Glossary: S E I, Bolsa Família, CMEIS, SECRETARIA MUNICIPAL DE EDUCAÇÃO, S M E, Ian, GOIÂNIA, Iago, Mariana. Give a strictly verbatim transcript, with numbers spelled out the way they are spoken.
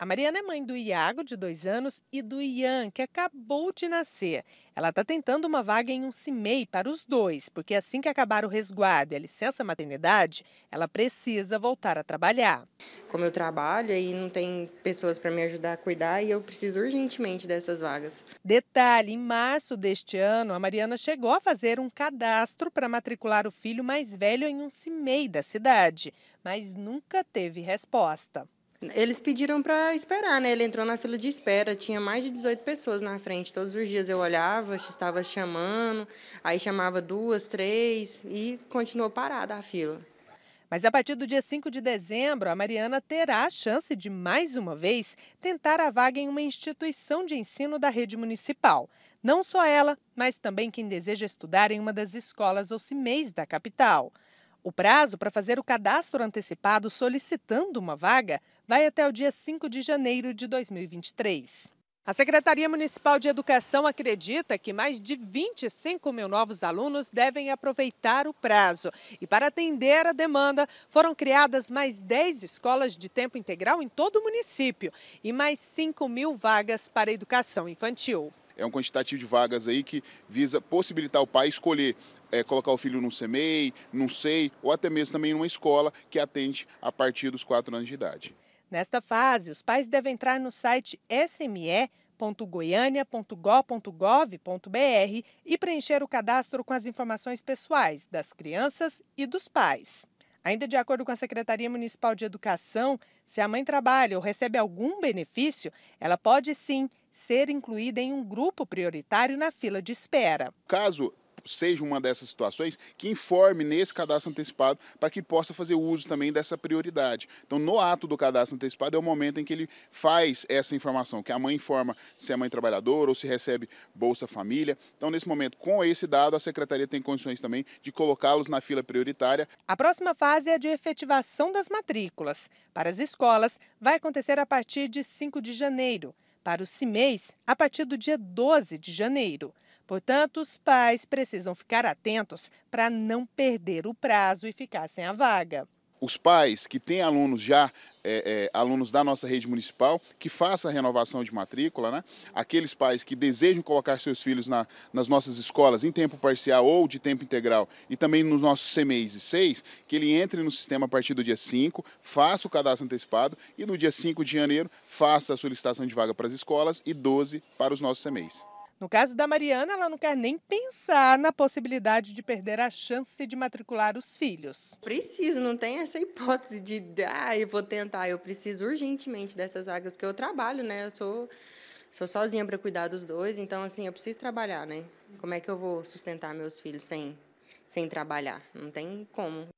A Mariana é mãe do Iago, de dois anos, e do Ian, que acabou de nascer. Ela está tentando uma vaga em um C M E I para os dois, porque assim que acabar o resguardo e a licença maternidade, ela precisa voltar a trabalhar. Como eu trabalho e não tem pessoas para me ajudar a cuidar, e eu preciso urgentemente dessas vagas. Detalhe, em março deste ano, a Mariana chegou a fazer um cadastro para matricular o filho mais velho em um C M E I da cidade, mas nunca teve resposta. Eles pediram para esperar, né? Ele entrou na fila de espera, tinha mais de dezoito pessoas na frente. Todos os dias eu olhava, estava chamando, aí chamava duas, três e continuou parada a fila. Mas a partir do dia cinco de dezembro, a Mariana terá a chance de, mais uma vez, tentar a vaga em uma instituição de ensino da rede municipal. Não só ela, mas também quem deseja estudar em uma das escolas ou C M E Is da capital. O prazo para fazer o cadastro antecipado solicitando uma vaga vai até o dia cinco de janeiro de dois mil e vinte e três. A Secretaria Municipal de Educação acredita que mais de vinte e cinco mil novos alunos devem aproveitar o prazo. E para atender a demanda, foram criadas mais dez escolas de tempo integral em todo o município e mais cinco mil vagas para a educação infantil. É um quantitativo de vagas aí que visa possibilitar o pai escolher é, colocar o filho num C M E I, num S E I ou até mesmo também numa escola que atende a partir dos quatro anos de idade. Nesta fase, os pais devem entrar no site S M E ponto goiania ponto gov ponto br e preencher o cadastro com as informações pessoais das crianças e dos pais. Ainda de acordo com a Secretaria Municipal de Educação, se a mãe trabalha ou recebe algum benefício, ela pode sim ser incluída em um grupo prioritário na fila de espera. Caso seja uma dessas situações, que informe nesse cadastro antecipado para que possa fazer uso também dessa prioridade. Então, no ato do cadastro antecipado é o momento em que ele faz essa informação, que a mãe informa se é mãe trabalhadora ou se recebe Bolsa Família. Então, nesse momento, com esse dado, a Secretaria tem condições também de colocá-los na fila prioritária. A próxima fase é a de efetivação das matrículas. Para as escolas, vai acontecer a partir de cinco de janeiro. Para os C M E Is, a partir do dia doze de janeiro. Portanto, os pais precisam ficar atentos para não perder o prazo e ficar sem a vaga. Os pais que têm alunos já, é, é, alunos da nossa rede municipal, que façam a renovação de matrícula, né? Aqueles pais que desejam colocar seus filhos na, nas nossas escolas em tempo parcial ou de tempo integral e também nos nossos C M E Is e S E Is, que ele entre no sistema a partir do dia cinco, faça o cadastro antecipado e no dia cinco de janeiro faça a solicitação de vaga para as escolas e doze para os nossos C M E Is. No caso da Mariana, ela não quer nem pensar na possibilidade de perder a chance de matricular os filhos. Preciso, não tem essa hipótese de, ah, eu vou tentar, eu preciso urgentemente dessas vagas, porque eu trabalho, né, eu sou, sou sozinha para cuidar dos dois, então, assim, eu preciso trabalhar, né, como é que eu vou sustentar meus filhos sem, sem trabalhar? Não tem como.